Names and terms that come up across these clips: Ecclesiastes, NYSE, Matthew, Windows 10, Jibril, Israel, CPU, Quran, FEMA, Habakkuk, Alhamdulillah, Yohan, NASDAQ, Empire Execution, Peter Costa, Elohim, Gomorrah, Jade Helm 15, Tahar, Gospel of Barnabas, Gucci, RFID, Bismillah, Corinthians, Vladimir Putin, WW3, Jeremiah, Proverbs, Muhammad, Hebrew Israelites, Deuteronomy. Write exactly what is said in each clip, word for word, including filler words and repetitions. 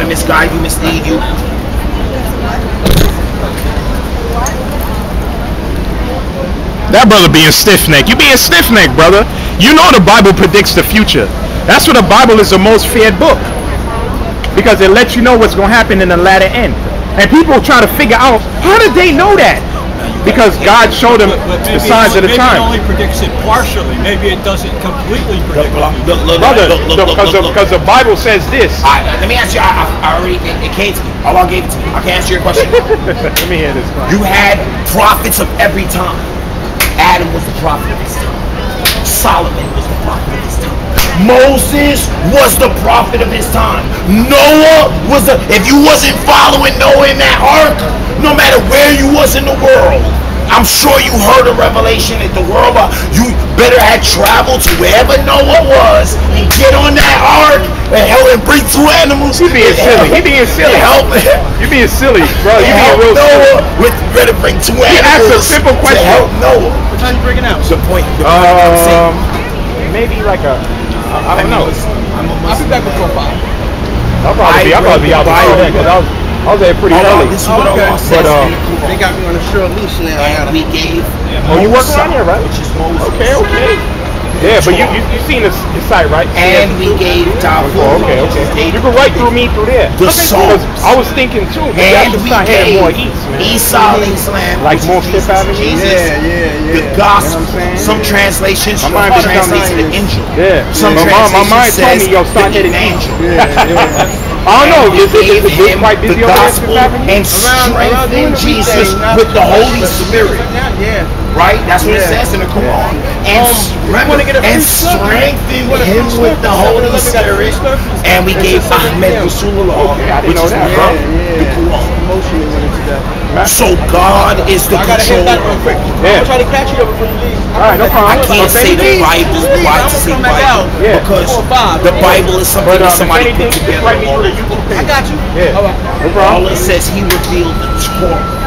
trying to misguide you, mislead you. That brother being stiff-necked. You being stiff-necked, brother. You know the Bible predicts the future. That's why the Bible is the most feared book, because it lets you know what's going to happen in the latter end. And people try to figure out, how did they know that? Because God showed them the signs of the time. Maybe it only predicts it partially. Maybe it doesn't completely predict it. Brother, because the Bible says this. Let me ask you. I already, it came to me. Allah gave it to me. I can answer your question. Let me hear this. You had prophets of every time. Adam was the prophet of his time. Solomon was the prophet of his time. Moses was the prophet of his time. Noah was the, if you wasn't following Noah in that ark, no matter where you was in the world, I'm sure you heard a revelation that the world, uh, you better had traveled to wherever Noah was and get on that ark and help and bring two animals. You being silly. You being silly. Help. You being silly, bro. You being real Noah silly. With better bring two animals. You asked a simple question. To help Noah. What time you bringing out? The point. The um, point maybe like a. I, I don't know. I'll be back before five. I'll probably be. I'll probably be out before that because I was. I was there pretty early. Oh, okay. But, uh, they got me on a short leash now. And we gave. Oh, you working on here, right? Which is Moses. Okay, okay. Yeah, but you you, you seen the site, right? And we gave Tavu. Oh, okay, okay. You can right through me through there. The song. I was thinking too. And we gave Esau East land. Like more fifth Avenue. Yeah, yeah, yeah. The gospel. Some translations. My mind translates an angel. Yeah. Some translations says an angel. Yeah, yeah. I don't know, is it the gospel and strengthen Jesus with the Holy Spirit? Yeah. Right? That's what it says in the Quran. And strengthen him with the Holy Spirit. And we gave Ahmed Rasulullah, which is the Quran. So God is the controller. I'm going to try to catch you before you leave. I can't say the Bible is the Bible to say Bible because the Bible is something that somebody put together. I got you. Yeah. All right. All it says, he revealed the Torah.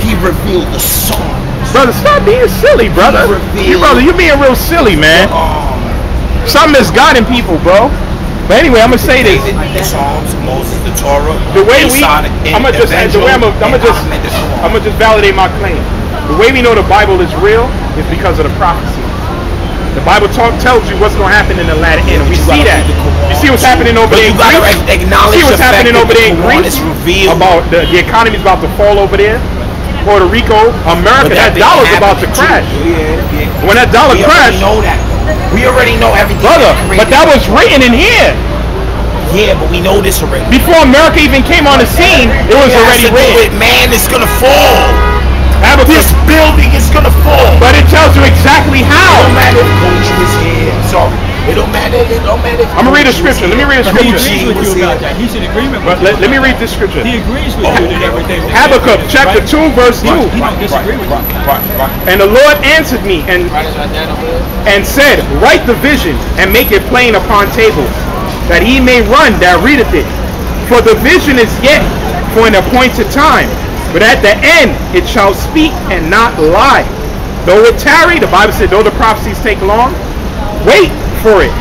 He revealed the Psalms. Brother, stop being silly, brother. You brother, you being real silly, man. Oh, man. Some misguiding people, bro. But anyway, I'm gonna say this. The Psalms, Moses, the Torah. The way we, I'm gonna just, the way I'm gonna, I'm gonna just, I'm gonna just validate my claim. The way we know the Bible is real is because of the prophecy. The Bible talk tells you what's going to happen in the latter end. We see that. You see what's happening over there in Greece? You see what's happening over there in Greece? About the, the economy's about to fall over there. Puerto Rico, America, that dollar's about to crash. When that dollar crashed, we already know that. We already know everything. Brother, but that was written in here. Yeah, but we know this already. Before America even came on the scene, it was already written. Man, it's going to fall. Habakkuk. This building is gonna fall. But it tells you exactly how. It don't matter if Gucci was here. Sorry. It don't matter. It don't matter. If I'm gonna read a scripture. Let me read a scripture. He agrees with you about that. He's in agreement with you. Let, let me read this scripture. He agrees with you in everything. Habakkuk chapter two verse two. He don't disagree with you. And the Lord answered me and and said, write the vision and make it plain upon tables, that he may run that readeth it. For the vision is yet for an appointed time. But at the end, it shall speak and not lie. Though it tarry, the Bible said, though the prophecies take long, wait for it,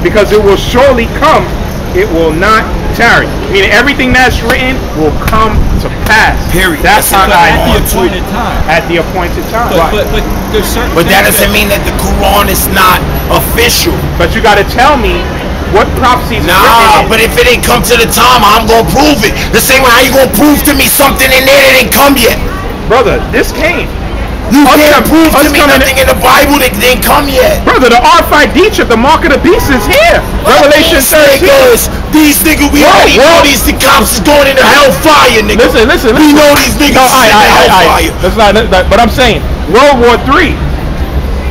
because it will surely come. It will not tarry. Meaning everything that's written will come to pass. Period. That's how I at the appointed time. At the appointed time. But, but, but, there's certain but that doesn't that mean that the Quran is not official. But you got to tell me what prophecies nah, are written. Nah, but if it didn't come to the time, I'm going to prove it. The same way how you going to prove to me something in there that didn't come yet. Brother, this came. You us can't prove to me nothing in the Bible that didn't come yet. Brother, the R F I D chip, the mark of the beast is here. What Revelation says, these niggas, we what? already what? know these the cops is going into hellfire, nigga. Listen, listen, listen. We know these niggas no, I, I, I, hellfire. I, I, that's not, that's not, but I'm saying, World War Three,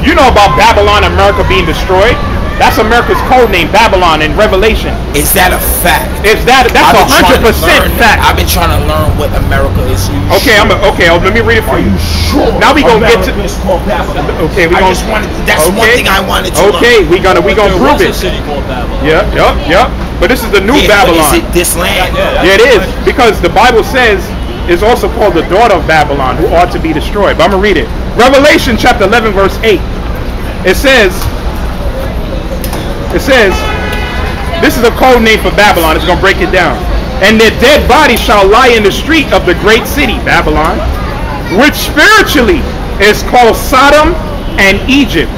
you know about Babylon, America being destroyed. That's America's code name, Babylon, in Revelation. Is that a fact? Is that that's a hundred percent fact? I've been trying to learn what America is. Okay, sure? I'm a, okay. Oh, let me read it for you. Sure. Now we gonna America get to. Okay, we gonna. I just wanted, that's okay. one thing I wanted to. Okay, learn. we gonna we gonna prove it. Yep, yep, yep. But this is the new yeah, Babylon. Is it this land? Yeah, yeah, it is because the Bible says it's also called the daughter of Babylon, who ought to be destroyed. But I'm gonna read it. Revelation chapter eleven verse eight. It says. It says, This is a code name for Babylon. It's going to break it down. And their dead bodies shall lie in the street of the great city, Babylon, which spiritually is called Sodom and Egypt.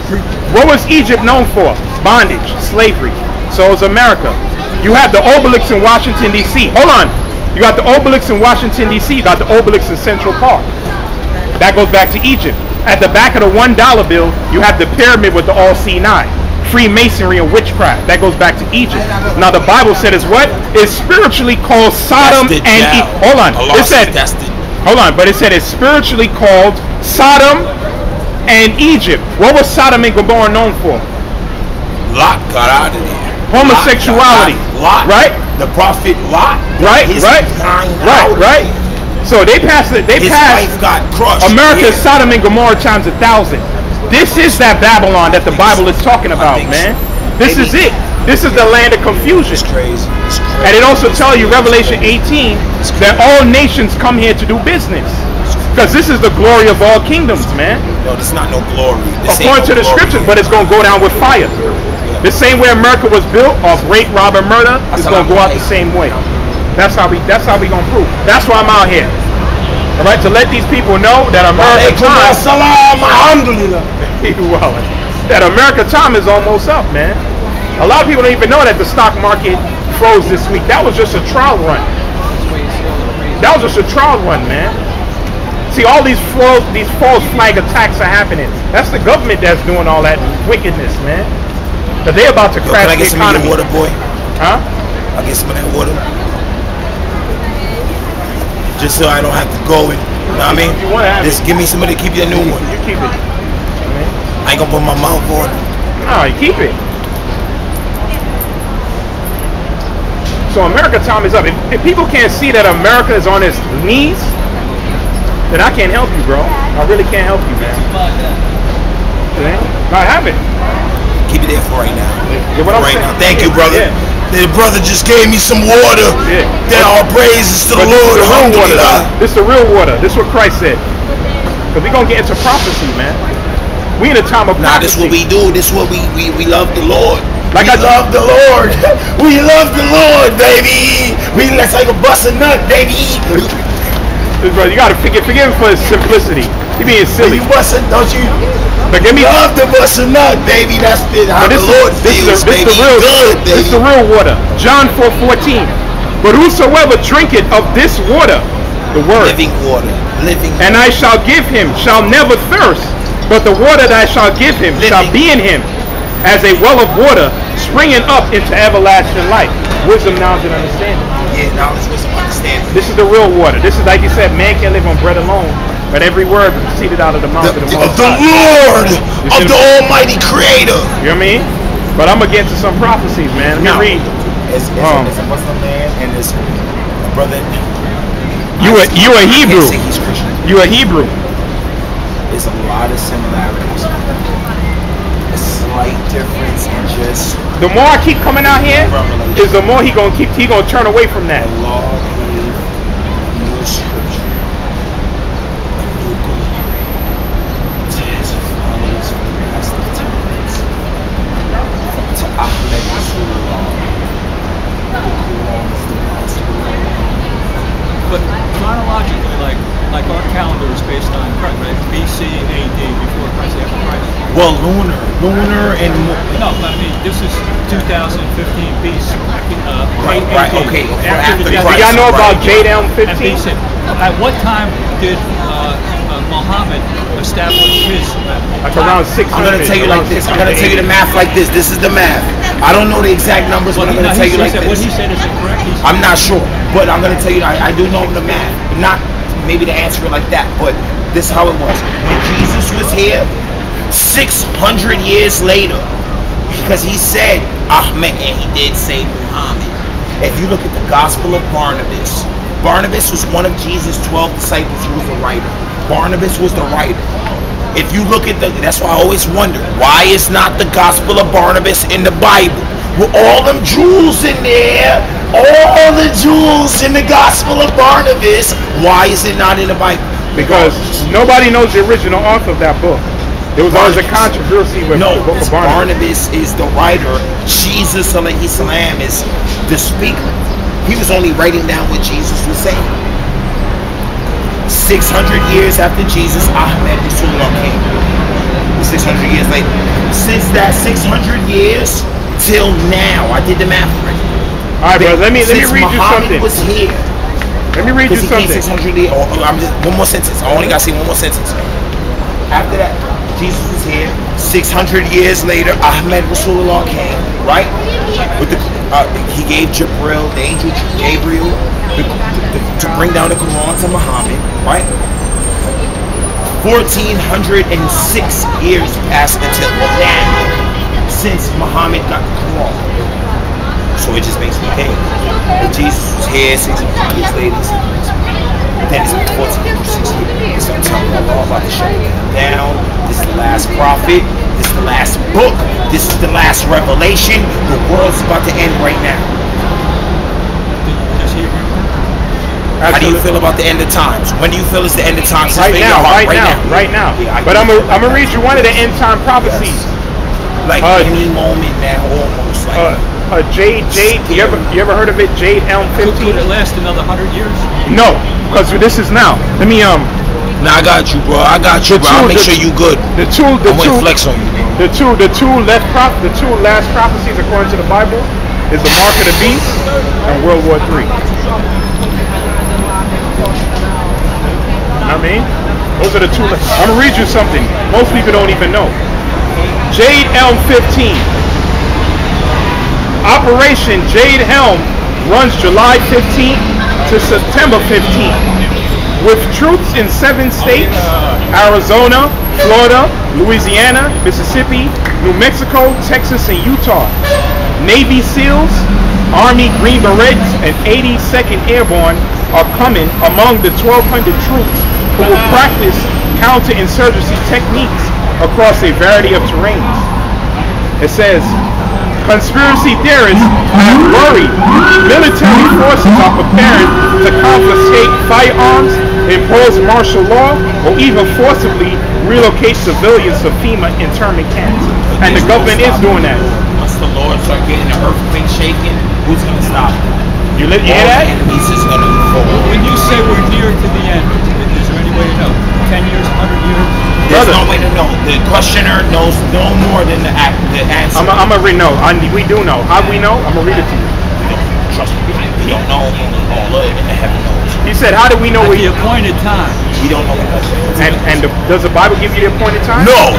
What was Egypt known for? Bondage, slavery. So is America. You have the Obelix in Washington, D C Hold on. You got the Obelix in Washington, D C You got the Obelix in Central Park. That goes back to Egypt. At the back of the one dollar bill, you have the pyramid with the all-seeing eye. Freemasonry and witchcraft. That goes back to Egypt. Now the Bible said is what? It's spiritually called Sodom and Egypt. Hold on. It said, hold on. But it said it's spiritually called Sodom and Egypt. What was Sodom and Gomorrah known for? Lot got out of there. Homosexuality. Lot, Lot, right? The prophet Lot. Right, right, right, right. So they passed it. They his passed. Life got crushed. America, yeah. Sodom and Gomorrah times a thousand. This is that Babylon that the Bible is talking about, man. This is it. This is the land of confusion. It's crazy. It's crazy. And it also tells you, Revelation eighteen, that all nations come here to do business. Because this is the glory of all kingdoms, man. No, this is not no glory. This According no to the glory. Scriptures, but it's going to go down with fire. The same way America was built, off rape, rob, and murder, it's going to go out the same way. That's how we, that's how we going to prove. That's why I'm out here. All right, to let these people know that America time, that America time is almost up, man. A lot of people don't even know that the stock market froze this week. That was just a trial run. That was just a trial run, man. See, all these false, these false flag attacks are happening. That's the government that's doing all that wickedness, man. Because they're about to Yo, crash the economy. Can I get some of that water, boy? Huh? I get some of that water. Just so I don't have to go and, you know what I mean? You want to have Just it. Give me somebody to keep your new one. You keep it. I ain't gonna put my mouth on it. No, you keep it. So America time is up. If, if people can't see that America is on its knees, then I can't help you, bro. I really can't help you, man. I have it. Keep it there for right now. Yeah, what I'm right saying. now. Thank yeah. you, brother. Yeah. The brother just gave me some water. Yeah. That all praises to the but Lord. This is, this is the real water. This is what Christ said. Because we're going to get into prophecy, man. We in a time of nah, prophecy. Now, this is what we do. This is what we, we, we love the Lord. Like we I love the Lord. We love the Lord, baby. We That's like a bust a nut, baby. Brother, you got to forgive, forgive him for his simplicity. He being silly. You bustin', don't you? But give me love to bust a nut, baby. That's the, how this the Lord feels, this baby. This the real, good, baby. This the real water. John four fourteen. But whosoever drinketh of this water, the word, living water, living. Water. And I shall give him, shall never thirst. But the water that I shall give him living. shall be in him, as a well of water springing up into everlasting life. Wisdom, knowledge, and understanding. Yeah, knowledge, wisdom, understanding. This is the real water. This is like you said, man can't live on bread alone. But every word proceeded out of the mouth the, of the Most High. The Lord of the Almighty Creator. You know what I mean? But I'm going to get to some prophecies, man. Let me read. It's, it's, um, it's a Muslim man and this brother. You a, you a Hebrew. He's Christian. You a Hebrew. There's a lot of similarities. A slight difference in just... The more I keep coming out here, is the more he going to keep, he going to turn away from that. The law gave no scripture. But chronologically, like like our calendar is based on Christ, right? B C A D, before Christ, after Christ. Well, lunar, lunar, and no, I mean this is two thousand fifteen B C Uh, right, right, A D, okay. After the Christ, y'all know about Jade Helm fifteen? At what time did uh, uh, Muhammad establish his? Like around six. I'm gonna tell you like this. I'm gonna tell you the math like this. This is the math. I don't know the exact numbers, but I'm going to tell you like this. What he said is incorrect. I'm not sure, but I'm going to tell you, I, I do know the math. Not maybe to answer it like that, but this is how it was. When Jesus was here, six hundred years later, because he said Ahmed, and he did say Muhammad. If you look at the Gospel of Barnabas, Barnabas was one of Jesus' twelve disciples who was a writer. Barnabas was the writer. If you look at the, that's why I always wonder, why is not the Gospel of Barnabas in the Bible? With all them jewels in there, all the jewels in the Gospel of Barnabas, why is it not in the Bible? Because nobody knows the original author of that book. There was always a controversy with no, the book of Barnabas. Barnabas is the writer. Jesus alayhi salam is the speaker. He was only writing down what Jesus was saying. six hundred years after Jesus, Ahmed Rasulullah came. six hundred years later. Since that six hundred years till now, I did the math right. All right, bro. Let me let me read Muhammad you something. was here. Let me read you something. six hundred years. Oh, I'm just, one more sentence. I only got to say one more sentence. After that, Jesus was here. six hundred years later, Ahmed Rasulullah came, right? With the, uh, he gave Jibril, the angel Gabriel, the, the, to bring down the Quran to Muhammad, right? fourteen hundred six years passed until now, since Muhammad got the Quran. So it just makes me think that Jesus was here six hundred years later. That is fourteen sixty. So I'm telling you all about the show. Now, this is the last prophet. This is the last book. This is the last revelation. The world's about to end right now. How do you feel about the end of times? When do you feel is the end of times? Right now, right, right now, now, right now. Yeah, but I'm gonna I'm read you one of the end time prophecies. Yes. Like uh, any moment now, almost. Like, uh, Uh, Jade, Jade, you ever, you ever heard of it? Jade Helm fifteen. Could it last another hundred years? No, because this is now. Let me um. Nah, I got you, bro. I got you, bro. I'll make sure you good. The two, the two, flex on you, bro. The two, the two left prop, the two last prophecies according to the Bible is the mark of the beast and World War Three. I mean, those are the two. I'm gonna read you something. Most people don't even know. Jade Helm fifteen. Operation Jade Helm runs July fifteenth to September fifteenth with troops in seven states, Arizona, Florida, Louisiana, Mississippi, New Mexico, Texas, and Utah. Navy SEALs, Army Green Berets, and eighty-second Airborne are coming among the twelve hundred troops who will practice counterinsurgency techniques across a variety of terrains. It says, conspiracy theorists have worried military forces are preparing to confiscate firearms, impose martial law, or even forcibly relocate civilians to FEMA internment camps. And the government is doing that. Once the Lord starts getting the earthquake shaking, who's going to stop them? You hear that? Enemies is going to fall. When you say we're near to the end, is there any way to know? ten years, one hundred years? There's Brother. no way to know. The questioner knows no more than the, act, the answer. I'm going to read no. I, we do know. How we know? I'm going to read it to you. Trust me. We don't know. All of it. Heaven knows. He said, how do we know? At the appointed time. We don't know. And, and the, does the Bible give you the appointed time? No.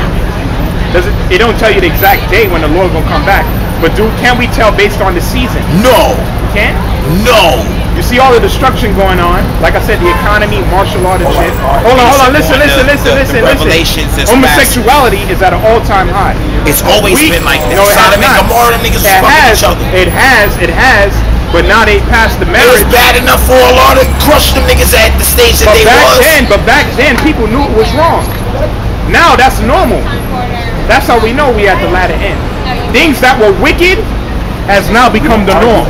Does it, it don't tell you the exact day when the Lord going to come back. But do can we tell based on the season? No. You can't? No. You see all the destruction going on. Like I said, the economy, martial law, and shit. Hold on, hold on. Listen, listen, listen, listen, listen. Homosexuality is at an all-time high. It's always been like this. Sodom and Gomorrah, niggas was fucking each other. It has, it has, but now they passed the marriage. It was bad enough for a law to crush them niggas at the stage that they was. But back then, but back then, people knew it was wrong. Now that's normal. That's how we know we at the latter end. Things that were wicked has now become the norm.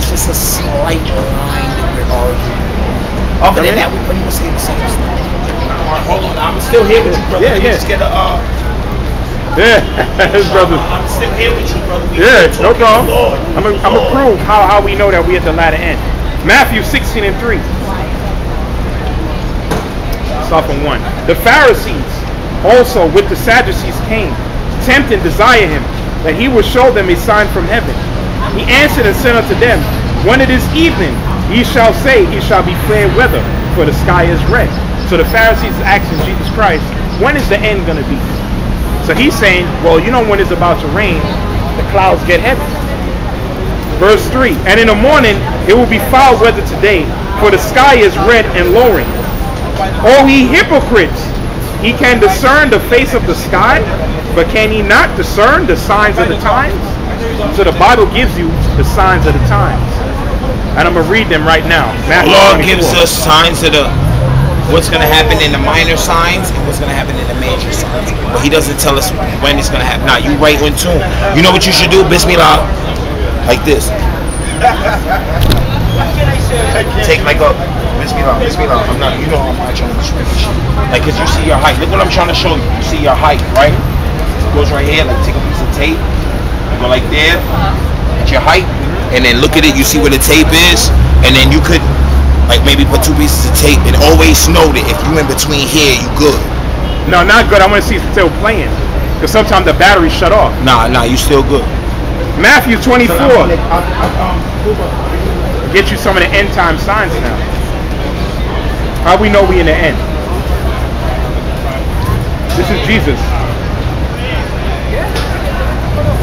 It's just a slight line that we're arguing. Other than that, we pretty much say the same stuff. Hold on, I'm still here with you, brother. Yeah, yeah. Just get a, uh, yeah, his brother. I'm still here with you, brother. We yeah, no problem. Lord, I'm gonna prove how how we know that we at the latter end. Matthew sixteen and three. Stop on one. The Pharisees also with the Sadducees came, tempt and desire him that he would show them a sign from heaven. He answered and said unto them, when it is evening, ye shall say, it shall be fair weather, for the sky is red. So the Pharisees are asking Jesus Christ, when is the end going to be? So he's saying, well, you know when it's about to rain, the clouds get heavy. Verse three, and in the morning it will be foul weather today, for the sky is red and lowering. O ye hypocrites, ye can discern the face of the sky, but can ye not discern the signs of the times? So the Bible gives you the signs of the times. And I'm going to read them right now. The Lord gives us signs of the, what's going to happen in the minor signs and what's going to happen in the major signs. But he doesn't tell us when it's going to happen. Now, you right in tune. You know what you should do? Bismillah. Like this. Take like a, Bismillah, Bismillah. I'm not, you know how much I'm trying to show you. Like, because you see your height. Look what I'm trying to show you. You see your height, right? It goes right here, like take a piece of tape, you go like there, at your height, and then look at it, you see where the tape is, and then you could like maybe put two pieces of tape and always know that if you in between here, you good. No, not good, I want to see it's still playing, because sometimes the battery shut off. Nah, nah, you still good. Matthew twenty-four. Get you some of the end time signs now. How we know we in the end? This is Jesus.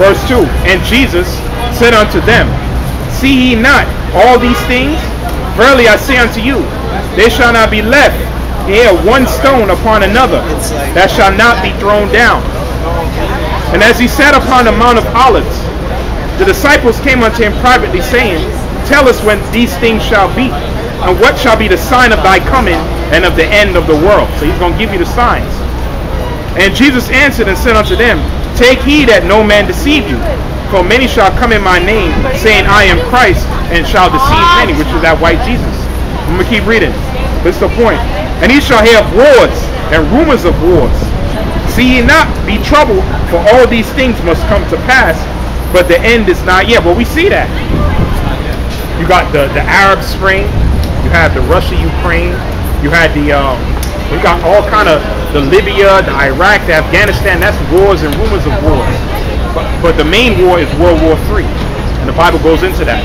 Verse two. And Jesus said unto them, see ye not all these things? Verily I say unto you, there shall not be left here one stone upon another that shall not be thrown down. And as he sat upon the Mount of Olives, the disciples came unto him privately, saying, tell us when these things shall be, and what shall be the sign of thy coming and of the end of the world. So he's going to give you the signs. And Jesus answered and said unto them, take heed that no man deceive you, for many shall come in my name, saying, I am Christ, and shall deceive many, which is that white Jesus. I'm going to keep reading. That's the point. And he shall hear of wars and rumors of wars. See ye not, be troubled, for all these things must come to pass, but the end is not yet. Well, we see that. You got the, the Arab Spring, you had the Russia-Ukraine, you had the, um, we got all kind of, the Libya, the Iraq, the Afghanistan, that's wars and rumors of wars. But, but the main war is World War Three, and the Bible goes into that.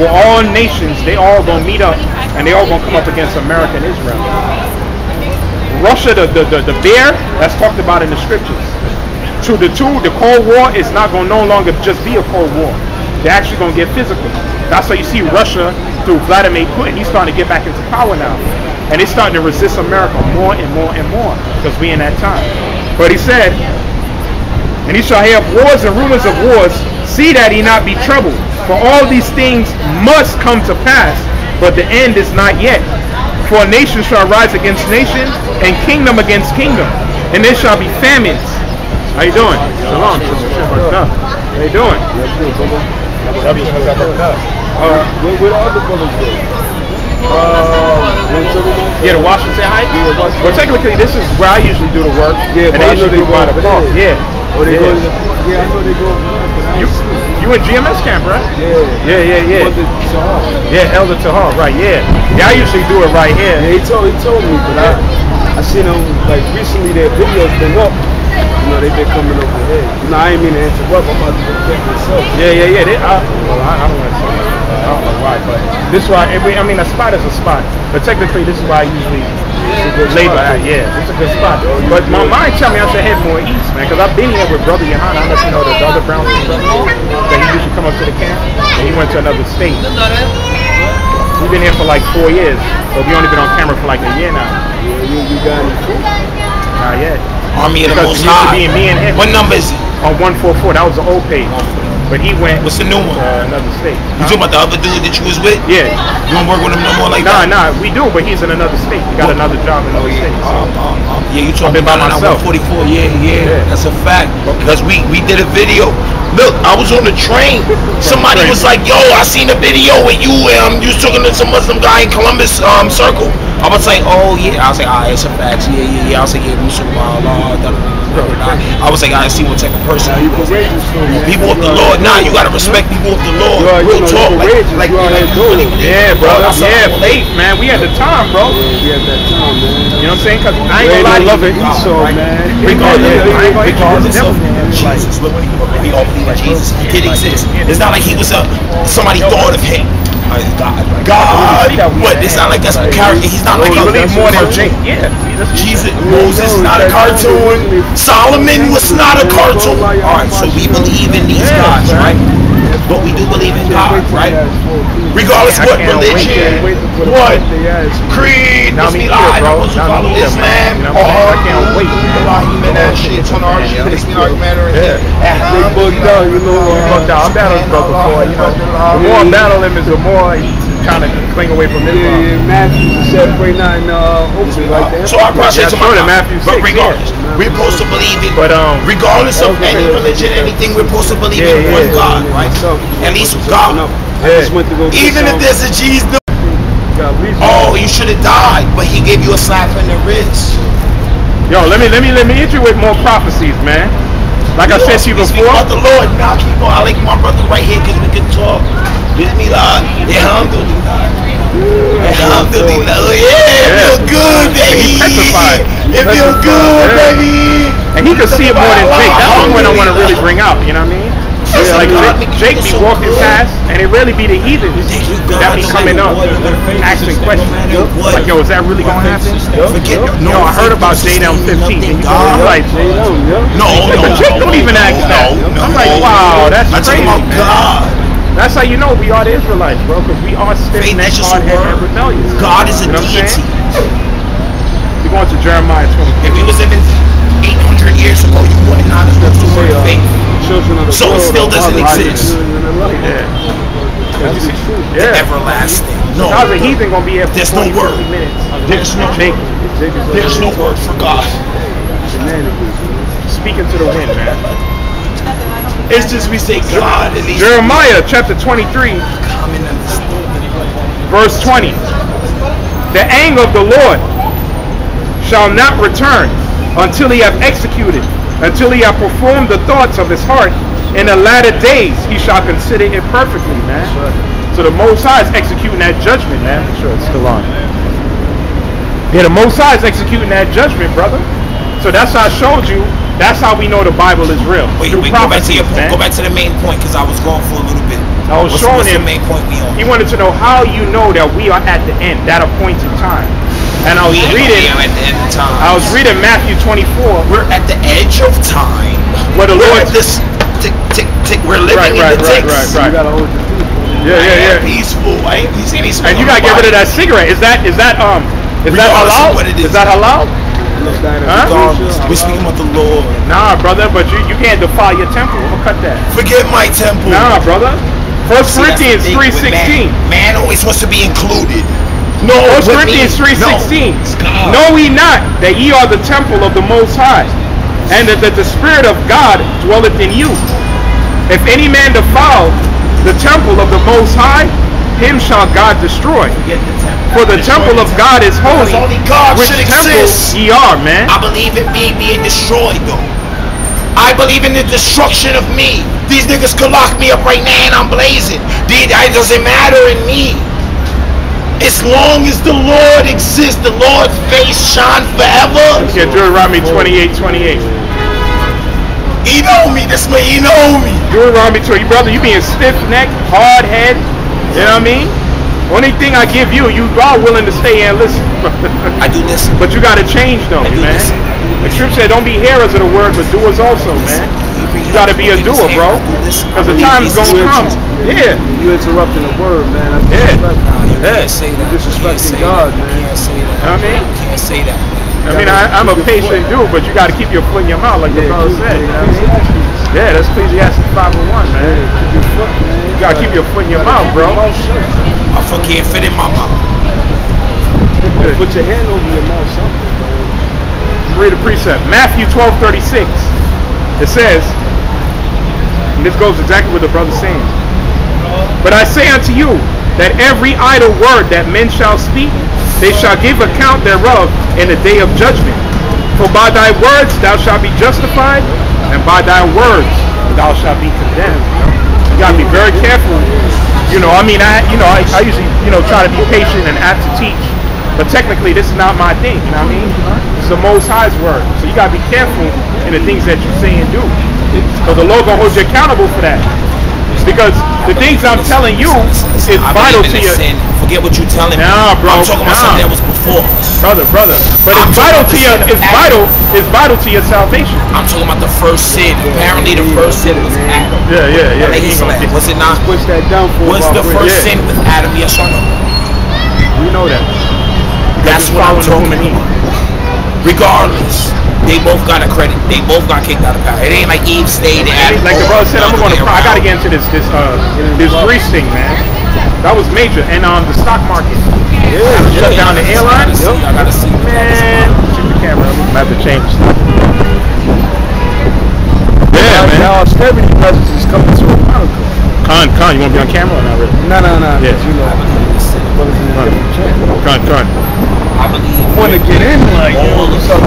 Well, all nations, they all gonna meet up, and they all gonna come up against America and Israel. Russia, the, the, the, the bear, that's talked about in the scriptures. To the two, the Cold War is not gonna no longer just be a Cold War. They're actually going to get physical. That's how you see Russia through Vladimir Putin. He's starting to get back into power now. And it's starting to resist America more and more and more because we're in that time. But he said, and he shall hear of wars and rumors of wars. See that he not be troubled. For all these things must come to pass, but the end is not yet. For nation shall rise against nation and kingdom against kingdom. And there shall be famines. How you doing? Shalom. How you doing? Uh, where, where the other brothers go? Uh, yeah, the Washington Heights? Yeah, Washington. Well, technically, this is where I usually do the work. Yeah, and I know they go out of park. Yeah. Oh, they yeah. Go to the, yeah, I know they go. You, you in G M S camp, right? Yeah. Yeah, yeah, yeah. Elder Tahar. Yeah, Elder Tahar, right, yeah. Yeah, I usually do it right here. Yeah, he told, he told me, but I, I seen them, like, recently their videos been up. You know, they've been coming over here. You know, I ain't mean to interrupt. I'm about to protect myself. Yeah, yeah, yeah. They, I, well, I, I don't want to say that. I don't know why, but this is why, every, I mean, a spot is a spot. But technically, this is why I usually labor at. Yeah, it's a good spot. Yo, but my mind tell me I should head more east, man, because I've been here with Brother Yohan. I let you know that the other Brown that he used to come up to the camp, and he went to another state. We've been here for like four years, but we only been on camera for like a year now. Yeah, you, you got it too? Not yet. Army of the Most High. What number is it? On one four four. That was the old page. But he went. What's the new one? Uh, another state. You talking about the other dude that you was with? Yeah. You don't work with him no more like nah, that? Nah, nah. We do, but he's in another state. He got what? Another job in another oh, yeah. state. So. Um, um, um, yeah, you talking about on one forty-four. Yeah, yeah, yeah. That's a fact. Because we, we did a video. Look, I was on the train. Somebody was like, yo, I seen a video with you. Um, you was talking to some Muslim guy in Columbus um, Circle. I was like, oh yeah, I was like, ah, it's a fact, yeah, yeah, yeah. I was like, yeah, Musulman, Allah, da, da, da, da. I was like, I see what type of person. People of the Lord, nah, you gotta respect people of the Lord. Real talk, like, like, yeah, bro, yeah, late, man. We had the time, bro. We had that time, man. You know what I'm saying? Cause I ain't gonna love it, so man. Regardless, regardless of Jesus, look what he did. We all believe Jesus did exist. It's not like he was a somebody thought of him. God, God, what? It's not like that's a character. He's not like he believe more than Jake. Yeah, Jesus, Moses, not a cartoon. Solomon was not a cartoon. All right, so we believe in these gods, right? But we do believe in God, right? Regardless what religion, what creed, let's be live. I'm supposed to follow Islam. Oh, I can't wait. Elohim and that shit. Turn our shit. Let's be our commander. They booked out, you know. They booked out. I battled before, you know. The more I battle him is the more. Trying to cling away from this. Yeah, yeah, Matthew seven forty-nine, uh, open like that. So I appreciate you, but regardless, yeah. We're supposed to believe in, but, um, regardless of any religion, anything, we're supposed to believe yeah, in one yeah, God, yeah, right? So, at least God. Yeah. Even if there's a Jesus, oh, you should have died, but he gave you a slap in the wrist. Yo, let me let me let me hit you with more prophecies, man. Like I said to you before. About the Lord, now keep on. I like my brother right here because we can talk. Give me that. Alhamdulillah. Alhamdulillah. Yeah, it feels good, baby. It feels good, baby. And he could see it more than Jake. That's the one I want to really bring out. You know what I mean? Yeah, like Jake, Jake be walking past, and it really be the heathens that be coming up asking questions. Like, yo, is that really gonna happen? No, I heard about Jade Helm fifteen. Like, no, no, Jake don't even ask that. I'm like, wow, that's crazy. That's how you know we are the Israelites, bro, because we are stiff-necked, hard-headed, and rebellious. God is a deity. We're going to Jeremiah twenty-three. If we was living eight hundred years ago, you would not have left the word of faith. So it still doesn't exist. Yeah. It's everlasting. No. How's a heathen going to be here for twenty, fifty minutes? There's no word. There's no word for God. Speaking to the wind, man. It's just we say God. Jeremiah chapter twenty-three, verse twenty. The anger of the Lord shall not return until he have executed, until he have performed the thoughts of his heart. In the latter days he shall consider it perfectly, man. So the Most High is executing that judgment, man. I'm sure it's still on. Yeah, the Most High is executing that judgment, brother. So that's how I showed you. That's how we know the Bible is real. Wait, wait, go back to your point. Go back to the main point, because I was going for a little bit. I was what's, showing what's him the main point we on. He wanted to know how you know that we are at the end, that appointed time. And I was we reading. At the end of time. I was reading Matthew twenty-four. We're at the edge of time. Where the Lord this tick tick tick. We're living right, in right, the ticks. Right, right, right. You gotta hold your food. Yeah, yeah, yeah. Peaceful. I ain't peaceful. And you gotta get rid of that cigarette. Is that is that um is that halal? Is that halal? Huh? We're speaking about the Lord. Nah, brother, but you, you can't defile your temple. I'm gonna cut that. Forget my temple. Nah, brother. First Corinthians three sixteen. Man, man always wants to be included. No, First Corinthians three sixteen. No. Know ye not that ye are the temple of the Most High, and that, that the Spirit of God dwelleth in you. If any man defile the temple of the Most High, him shall God destroy. The For the temple of God is holy. Only God which should exist. Ye are, man. I believe in me being destroyed, though. I believe in the destruction of me. These niggas could lock me up right now and I'm blazing. It doesn't matter in me. As long as the Lord exists, the Lord's face shine forever. Yeah, Deuteronomy twenty-eight, twenty-eight. He know me. This way, he know me. Deuteronomy twenty-eight. Brother, you being stiff-necked, hard-headed. You know what I mean? Only thing I give you, you are willing to stay and listen. I do listen. But you got to change, though, man. The scripture said, don't be hearers of the word, but doers also, man. You got to be a doer, bro. Because the time is going to come. Yeah. You interrupting the word, man. I yeah. You can't say that. You're disrespecting God, man. You can't say that. You know what I mean? You can't say that. I mean, I, I'm a patient dude, but you got to keep your foot in your mouth, like the brother said. You know what I mean? Yeah, that's Ecclesiastes five and one, man. You gotta keep your foot in your mouth, bro. My foot can't fit in my mouth. Put your hand over your mouth, something, bro. Read the precept. Matthew twelve thirty-six. It says, and this goes exactly with the brother saying. But I say unto you that every idle word that men shall speak, they shall give account thereof in the day of judgment. For by thy words thou shalt be justified, and by thy words thou shalt be condemned. You gotta be very careful. You know, I mean, I you know, I, I usually, you know, try to be patient and apt to teach. But technically this is not my thing, you know what I mean? It's the Most High's word. So you gotta be careful in the things that you say and do. Because the Lord gonna hold you accountable for that. Because the things I'm telling you is vital to your sin. Forget what you telling me. Nah, bro. I'm talking about something that was before. Brother, brother. But it's vital to your it's vital it's vital to your salvation. I'm talking about the first sin. Apparently the first sin was Adam. Yeah, yeah, yeah. Was it not? Push that down for was the first sin with Adam? Yes or no? We know that. That's what I'm talking about. Regardless. They both got a credit. They both got kicked out of power. It ain't like Eve stayed. Like the brother said, I'm gonna. I gotta get into this this uh this Greece thing, man. That was major. And um the stock market. Yeah. Shut down the airline. Yep. I gotta see. Man, shoot the camera. I'm gonna have to change. Yeah, man. Now celebrity presence is coming to America. Con, con. You wanna be on camera or not really? No, no, no. Yeah. You know. Con, con. I believe. Want to get in like all of them.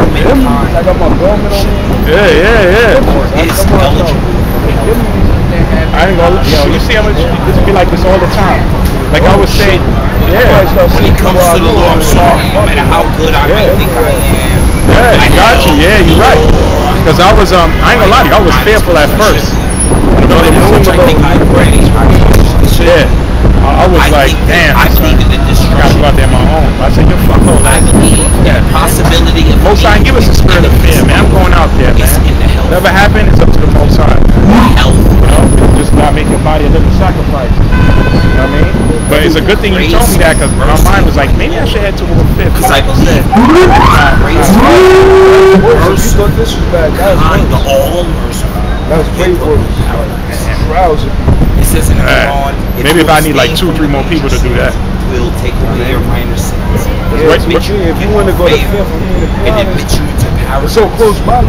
I got my government on me. Yeah, yeah, yeah. It's I ain't gonna, yo, you see how much, this be like this all the time. Like I would say, yeah. When it comes to the Lord, I'm sorry, no matter how good I yeah. think I am. Yeah, I got you, yeah, you're right. Because I was, um, I ain't gonna lie to you, I was fearful at first. You know, the room was over. Yeah. I was I like, damn, I needed the destruction. I got that on my own. I said, you're fucked up. I believe that possibility of Most High, give us a spirit of fear, man. I'm going out there, man. Whatever happened, it's up to the Most High. Health. You know, just not make your body a living sacrifice. You know what I mean? But it's a good thing you told me that, because my mind was like, maybe I should head to World Fifth. Because I said, you thought this was bad. That was all mercy. That was great work. It says in the law. Maybe if I need like two, three more people to do that. Will take away your minor sins. If you want to go to fifth, and admit you to power, so close by.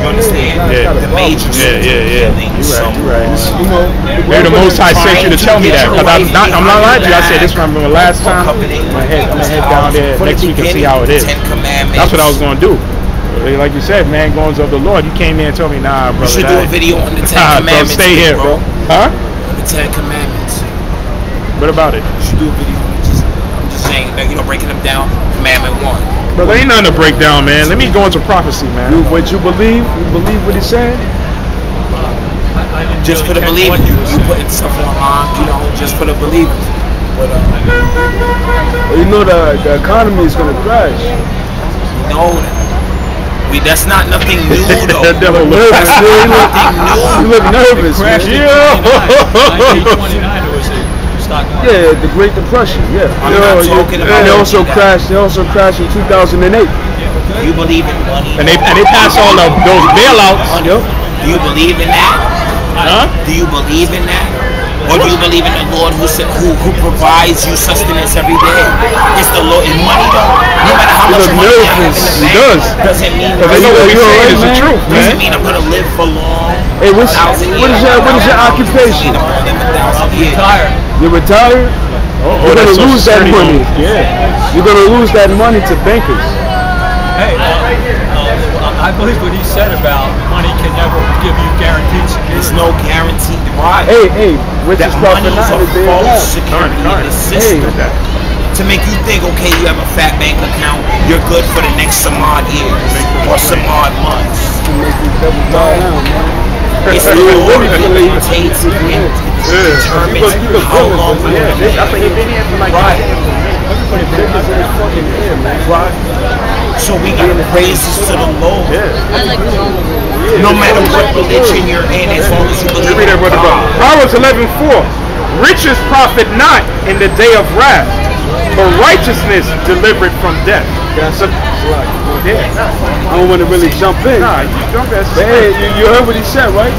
You understand? Yeah, the major sins. Yeah, yeah, yeah. You right, you right. You know, maybe the Most High sent you to tell me that, because I'm not, I'm not lying to you. I said this from the last time. I'm gonna head, I'm gonna head down there next week and see how it is. That's what I was gonna do. Like you said, man, goings of the Lord. You came in and told me, nah, brother. You should do a video on the Ten Commandments. Stay here, bro. Huh? The Ten Commandments. What about it? You should do a video. Just, I'm just saying, you know, breaking them down. Commandment one. Bro, there ain't nothing to break down, man. Let me go into prophecy, man. You, what you believe? You believe what he's saying? Uh, just for the believers. You, you putting stuff online, you know, just for the believers. But uh, well, you know, the the economy is gonna crash. You know that. We, that's not nothing new though. That devil looks that's really nothing new. You look nervous. Yeah. Yeah, the Great Depression. Yeah. I'm not talking about they also crashed. They also crashed in two thousand eight. You believe in money? And they and they passed all the, those bailouts. Yep. Do you believe in that? Huh? Do you believe in that? Or do you believe in the Lord who said, who who provides you sustenance every day? It's the Lord in money though. No matter how much money I have in the bank, does. doesn't mean that you know, you're right, is the truth, man. Doesn't mean I'm gonna live for long. Hey, what's what is your what is your occupation? You're retired. You're retired? Oh, you're gonna lose that money. Yeah. You're gonna lose that money to bankers. Hey, um, I believe what he said about money can never give you guaranteed security. There's no guaranteed right. Hey, hey, with that money is a false security in the system. Hey. To make you think, okay, you have a fat bank account, you're good for the next some odd years or some odd months. No. It's the Lord who dictates and determines how long you live. Right. So we give praises to the Lord. No matter what religion you're in, as long as you believe in God. Proverbs eleven four. Riches profit not in the day of wrath, but righteousness delivered from death. That's right. Yeah. I don't want to really jump in. Nah, you jump in. But hey, you, you heard what he said, right?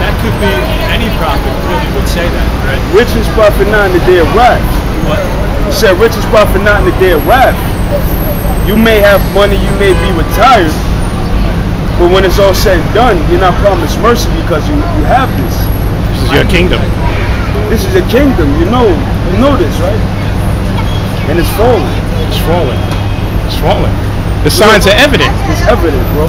That could be any prophet really would say that, right? Riches profit not in the day of wrath. What? He said riches profit not in the day of wrath. You may have money, you may be retired, but when it's all said and done, you're not promised mercy because you, you have this. This is your kingdom. This is your kingdom. You know, you know this, right? And it's falling. It's falling. It's falling. The signs are evident. It's evident, bro.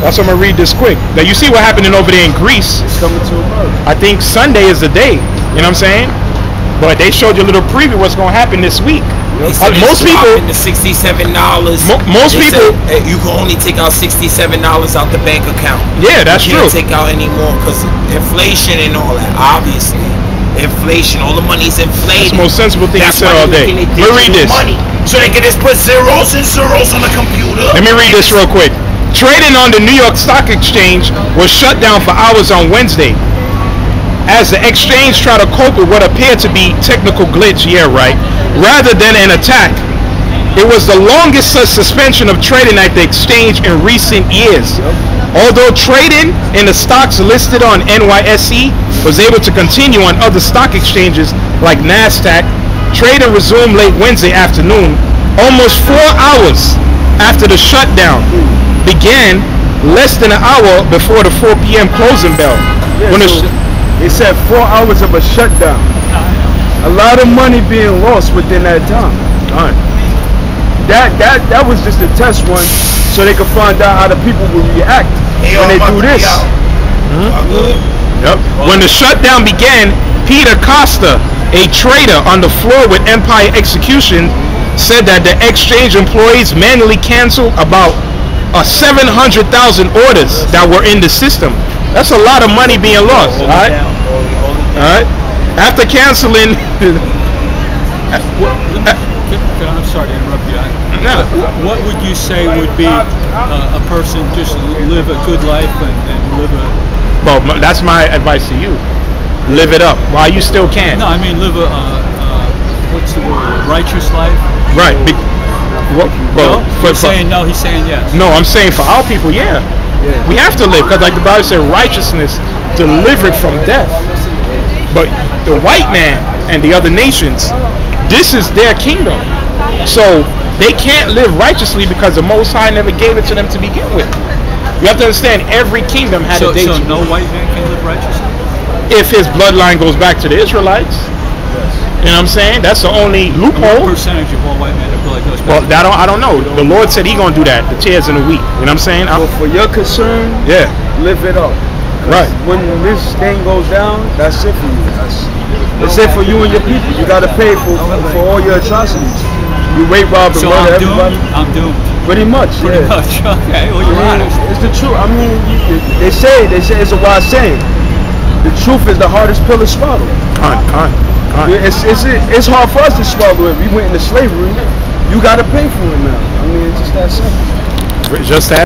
That's why I'm gonna read this quick. Now you see what's happening over there in Greece. It's coming to America. I think Sunday is the day. You know what I'm saying? But they showed you a little preview what's gonna happen this week. Yep. Most people, the sixty-seven dollars. Mo most people, said, hey, you can only take out sixty-seven dollars out the bank account. Yeah, that's you can't true. Take out any more because inflation and all that. Obviously, inflation. All the money's inflated. That's the most sensible thing you said all day. Let me read this. Money. So they can just put zeros and zeros on the computer. Let me read this real quick. Trading on the New York Stock Exchange was shut down for hours on Wednesday. As the exchange tried to cope with what appeared to be technical glitch, yeah, right, rather than an attack. It was the longest such suspension of trading at the exchange in recent years. Although trading in the stocks listed on N Y S E was able to continue on other stock exchanges like NASDAQ, trading resumed late Wednesday afternoon, almost four hours after the shutdown began, less than an hour before the four P M closing bell. When the They said four hours of a shutdown. A lot of money being lost within that time. Done. That that that was just a test run to so they can find out how the people will react they when they do this. Hmm? Yep. When the shutdown began, Peter Costa, a trader on the floor with Empire Execution, said that the exchange employees manually canceled about uh, seven hundred thousand orders that were in the system. That's a lot of money being lost. All right? All right? After canceling... I'm sorry to interrupt you. I, what would you say would be uh, a person just live a good life and, and live a... Well, that's my advice to you. Live it up while you still can. No, I mean live a, uh, uh, what's the word, righteous life? Right. Be what, well, no? He's saying no, he's saying yes. No, I'm saying for our people, yeah. yeah. We have to live, because like the Bible said, righteousness delivered from death. But the white man and the other nations, this is their kingdom. So they can't live righteously because the Most High never gave it to them to begin with. You have to understand, every kingdom had so, a date. So no white man can live righteously? If his bloodline goes back to the Israelites. Yes. You know what I'm saying? That's the only loophole. What percentage of all white men are blood goes back? Well, that don't, I don't know. The Lord said he going to do that. The tears in the wheat. You know what I'm saying? Well, I'm, for your concern, yeah, live it up. Right. When this thing goes down, that's it for you. That's, that's it for you and your people. You got to pay for, for all your atrocities. You rape, rob, and so murder everybody. I'm doomed. Pretty much. Pretty yeah. much. Okay. Well, you're I mean, honest. It's the truth. I mean, you, they say they say it's a wise saying. The truth is the hardest pill to swallow. Con, con, con. It's it's it's hard for us to swallow it. We went into slavery. You got to pay for it now. I mean, it's just that simple. Just that.